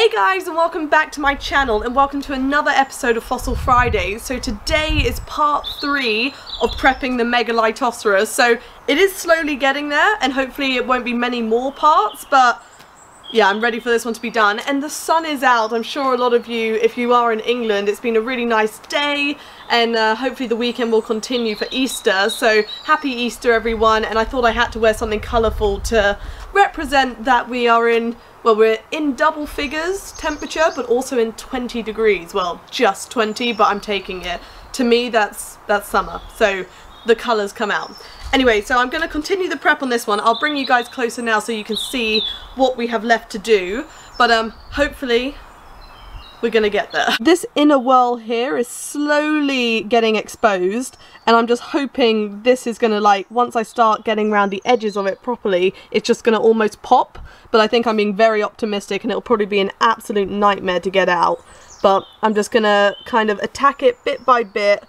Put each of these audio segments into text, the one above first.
Hey guys, and welcome back to my channel and welcome to another episode of Fossil Fridays. So today is part 3 of prepping the Megalytoceras. So it is slowly getting there and hopefully it won't be many more parts, but yeah, I'm ready for this one to be done. And the sun is out. I'm sure a lot of you, if you are in England, it's been a really nice day, and hopefully the weekend will continue for Easter. So happy Easter everyone, and I thought I had to wear something colourful to represent that we are in, well, we're in double figures temperature, but also in 20 degrees. Well, just 20, but I'm taking it. To me, that's summer. So the colours come out. Anyway, so I'm going to continue the prep on this one. I'll bring you guys closer now so you can see what we have left to do. But hopefully we're going to get there. This inner whorl here is slowly getting exposed, and I'm just hoping this is going to, like, once I start getting around the edges of it properly, it's just going to almost pop. But I think I'm being very optimistic, and it'll probably be an absolute nightmare to get out. But I'm just going to kind of attack it bit by bit,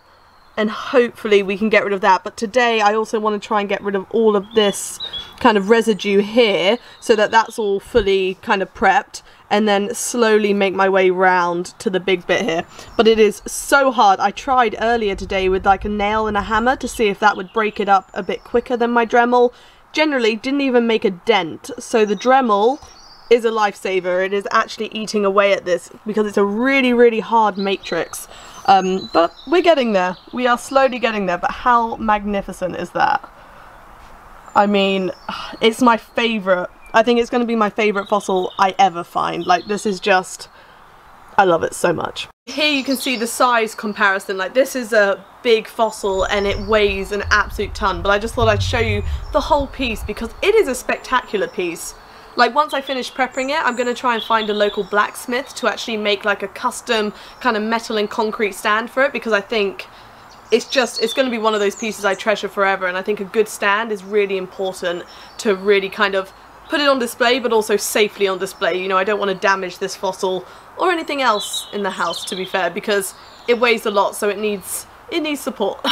and hopefully we can get rid of that. But today I also want to try and get rid of all of this kind of residue here, so that that's all fully kind of prepped, and then slowly make my way round to the big bit here. But it is so hard. I tried earlier today with like a nail and a hammer to see if that would break it up a bit quicker than my Dremel. Generally didn't even make a dent, so the Dremel is a lifesaver. It is actually eating away at this because it's a really, really hard matrix. But we're getting there. We are slowly getting there, but how magnificent is that? I mean, it's my favourite. I think it's going to be my favourite fossil I ever find. Like, this is just, I love it so much. Here you can see the size comparison. Like, this is a big fossil and it weighs an absolute ton, but I just thought I'd show you the whole piece because it is a spectacular piece. Like, once I finish prepping it, I'm going to try and find a local blacksmith to actually make like a custom kind of metal and concrete stand for it, because I think it's going to be one of those pieces I treasure forever, and I think a good stand is really important to really kind of put it on display, but also safely on display. You know, I don't want to damage this fossil or anything else in the house, to be fair, because it weighs a lot, so it needs support.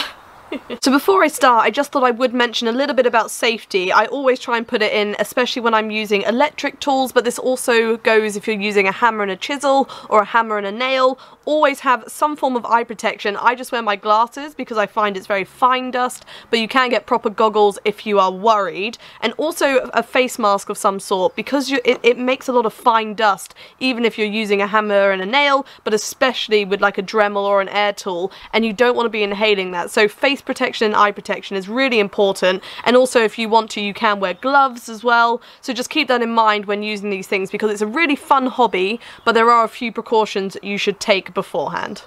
So before I start, I just thought I would mention a little bit about safety. I always try and put it in, especially when I'm using electric tools, but this also goes if you're using a hammer and a chisel or a hammer and a nail. Always have some form of eye protection. I just wear my glasses because I find it's very fine dust, but you can get proper goggles if you are worried. And also a face mask of some sort, because it makes a lot of fine dust, even if you're using a hammer and a nail, but especially with like a Dremel or an air tool, and you don't want to be inhaling that. So face protection and eye protection is really important, and also if you want to, you can wear gloves as well. So just keep that in mind when using these things, because it's a really fun hobby, but there are a few precautions you should take beforehand.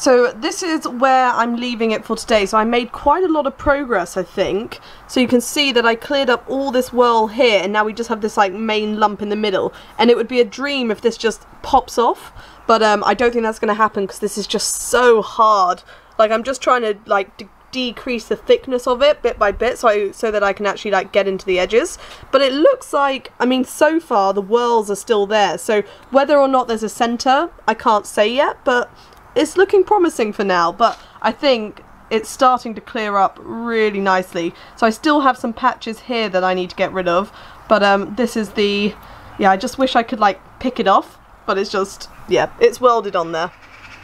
So this is where I'm leaving it for today. So I made quite a lot of progress, I think. So you can see that I cleared up all this whirl here, and now we just have this like main lump in the middle. And it would be a dream if this just pops off, but I don't think that's going to happen because this is just so hard. Like, I'm just trying to like decrease the thickness of it bit by bit, so that I can actually like get into the edges. But it looks like, I mean, so far the whirls are still there. So whether or not there's a center, I can't say yet, but it's looking promising for now. But I think it's starting to clear up really nicely. So I still have some patches here that I need to get rid of, but this is the, yeah, I just wish I could like pick it off, but it's just, yeah, it's welded on there.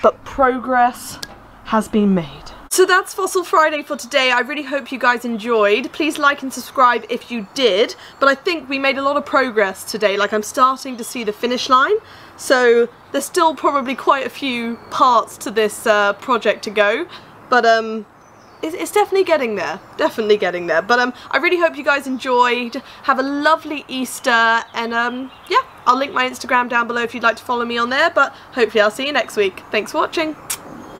But progress has been made. So that's Fossil Friday for today. I really hope you guys enjoyed. Please like and subscribe if you did, but I think we made a lot of progress today. Like, I'm starting to see the finish line, so there's still probably quite a few parts to this project to go, but it's definitely getting there, But I really hope you guys enjoyed. Have a lovely Easter, and yeah, I'll link my Instagram down below if you'd like to follow me on there, but hopefully I'll see you next week. Thanks for watching.